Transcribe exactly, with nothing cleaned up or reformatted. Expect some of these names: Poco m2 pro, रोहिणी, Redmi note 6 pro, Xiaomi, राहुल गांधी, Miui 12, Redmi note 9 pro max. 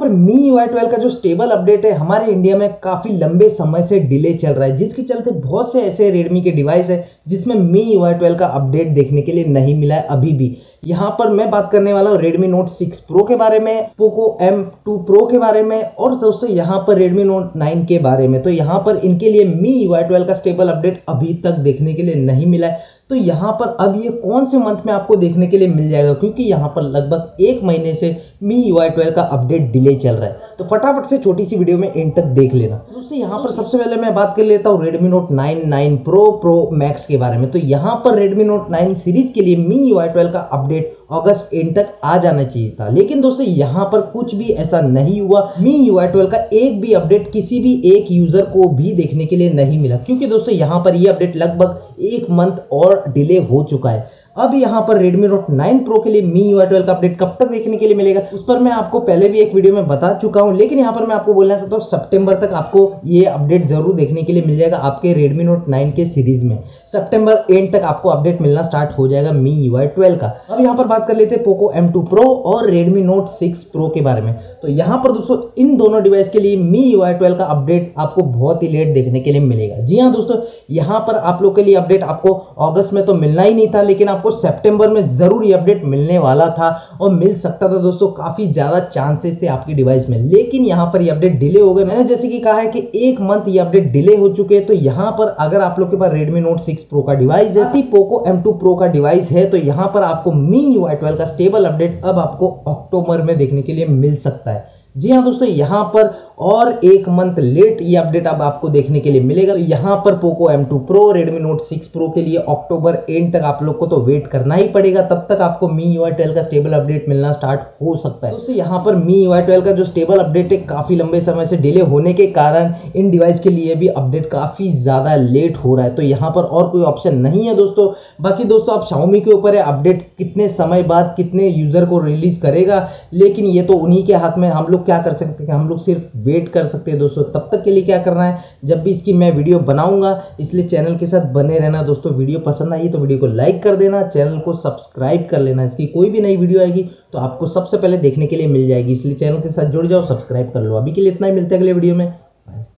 पर M I U I twelve का जो स्टेबल अपडेट है हमारे इंडिया में काफ़ी लंबे समय से डिले चल रहा है, जिसके चलते बहुत से ऐसे Redmi के डिवाइस है जिसमें M I U I twelve का अपडेट देखने के लिए नहीं मिला है अभी भी। यहाँ पर मैं बात करने वाला हूँ Redmi Note सिक्स Pro के बारे में, Poco M टू Pro के बारे में और दोस्तों यहाँ पर Redmi Note नाइन के बारे में। तो यहाँ पर इनके लिए M I U I twelve का स्टेबल अपडेट अभी तक देखने के लिए नहीं मिला है। तो यहाँ पर अब ये कौन से मंथ में आपको देखने के लिए मिल जाएगा, क्योंकि यहाँ पर लगभग एक महीने से M I U I twelve का अपडेट डिले चल रहा है। तो फटाफट से छोटी सी वीडियो में एंड तक देख लेना। दोस्तों यहाँ पर सबसे पहले मैं बात कर लेता हूँ Redmi Note nine, nine Pro, Pro Max के बारे में। तो यहाँ पर Redmi Note नाइन सीरीज के लिए M I U I twelve का अपडेट अगस्त एंड तक आ जाना चाहिए था, लेकिन दोस्तों यहाँ पर कुछ भी ऐसा नहीं हुआ। M I U I twelve का एक भी अपडेट किसी भी एक यूजर को भी देखने के लिए नहीं मिला, क्योंकि दोस्तों यहाँ पर ये अपडेट लगभग एक मंथ और डिले हो चुका है। अब यहाँ पर Redmi Note नाइन Pro के लिए M I U I twelve का अपडेट कब तक देखने के लिए मिलेगा उस पर मैं आपको पहले भी एक वीडियो में बता चुका हूँ, लेकिन यहाँ पर मैं आपको बोलना चाहता हूँ सितंबर तक आपको ये अपडेट जरूर देखने के लिए मिल जाएगा। आपके Redmi Note नाइन के सीरीज में सितंबर एंड तक आपको अपडेट मिलना स्टार्ट हो जाएगा M I U I twelve का। अब यहाँ पर बात कर लेते हैं Poco M टू Pro और Redmi Note सिक्स Pro के बारे में। तो यहाँ पर दोस्तों इन दोनों डिवाइस के लिए M I U I twelve का अपडेट आपको बहुत ही लेट देखने के लिए मिलेगा। जी हाँ दोस्तों, यहाँ पर आप लोग के लिए अपडेट आपको अगस्त में तो मिलना ही नहीं था, लेकिन आपको सितंबर में जरूर ये अपडेट मिलने वाला था और मिल सकता था दोस्तों, काफी ज्यादा चांसेस थे आपकी डिवाइस में। लेकिन यहाँ पर ये अपडेट डिले हो गए। मैंने जैसे कि कहा है कि एक मंथ ये अपडेट डिले हो चुके हैं। तो यहाँ पर अगर आप लोग के पास Redmi Note सिक्स Pro का डिवाइस है, Poco M टू Pro का डिवाइस है, तो यहाँ पर आपको M I U I twelve का स्टेबल अपडेट अब आपको अक्टूबर में देखने के लिए मिल सकता है। जी हाँ दोस्तों, यहाँ पर और एक मंथ लेट ये अपडेट अब आपको देखने के लिए मिलेगा। यहाँ पर Poco M two Pro, Redmi Note six Pro के लिए अक्टूबर एंड तक आप लोग को तो वेट करना ही पड़ेगा, तब तक आपको M I U I twelve का स्टेबल अपडेट मिलना स्टार्ट हो सकता है। दोस्तों यहाँ पर M I U I twelve का जो स्टेबल अपडेट है काफ़ी लंबे समय से डिले होने के कारण इन डिवाइस के लिए भी अपडेट काफ़ी ज़्यादा लेट हो रहा है। तो यहाँ पर और कोई ऑप्शन नहीं है दोस्तों। बाकी दोस्तों आप Xiaomi के ऊपर है अपडेट कितने समय बाद कितने यूज़र को रिलीज़ करेगा, लेकिन ये तो उन्हीं के हाथ में। हम लोग क्या कर सकते हैं, हम लोग सिर्फ वेट कर सकते हैं दोस्तों। तब तक के लिए क्या करना है, जब भी इसकी मैं वीडियो बनाऊंगा, इसलिए चैनल के साथ बने रहना दोस्तों। वीडियो पसंद आई तो वीडियो को लाइक कर देना, चैनल को सब्सक्राइब कर लेना। इसकी कोई भी नई वीडियो आएगी तो आपको सबसे पहले देखने के लिए मिल जाएगी, इसलिए चैनल के साथ जुड़ जाओ, सब्सक्राइब कर लो। अभी के लिए इतना ही, मिलते हैं अगले वीडियो में।